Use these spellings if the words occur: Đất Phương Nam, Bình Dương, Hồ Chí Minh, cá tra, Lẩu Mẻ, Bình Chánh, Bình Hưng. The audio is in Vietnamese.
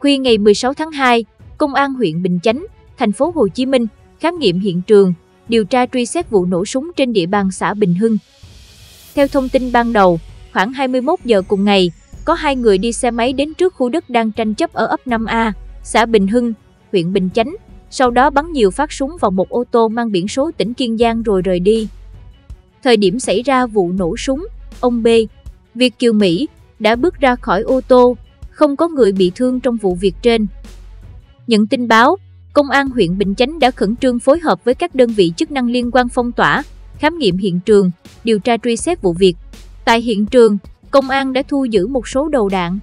Khuya ngày 16 tháng 2, Công an huyện Bình Chánh, thành phố Hồ Chí Minh khám nghiệm hiện trường, điều tra truy xét vụ nổ súng trên địa bàn xã Bình Hưng. Theo thông tin ban đầu, khoảng 21 giờ cùng ngày, có hai người đi xe máy đến trước khu đất đang tranh chấp ở ấp 5A, xã Bình Hưng, huyện Bình Chánh, sau đó bắn nhiều phát súng vào một ô tô mang biển số tỉnh Kiên Giang rồi rời đi. Thời điểm xảy ra vụ nổ súng, ông B, Việt kiều Mỹ, đã bước ra khỏi ô tô, không có người bị thương trong vụ việc trên. Nhận tin báo, Công an huyện Bình Chánh đã khẩn trương phối hợp với các đơn vị chức năng liên quan phong tỏa, khám nghiệm hiện trường, điều tra truy xét vụ việc. Tại hiện trường, Công an đã thu giữ một số đầu đạn.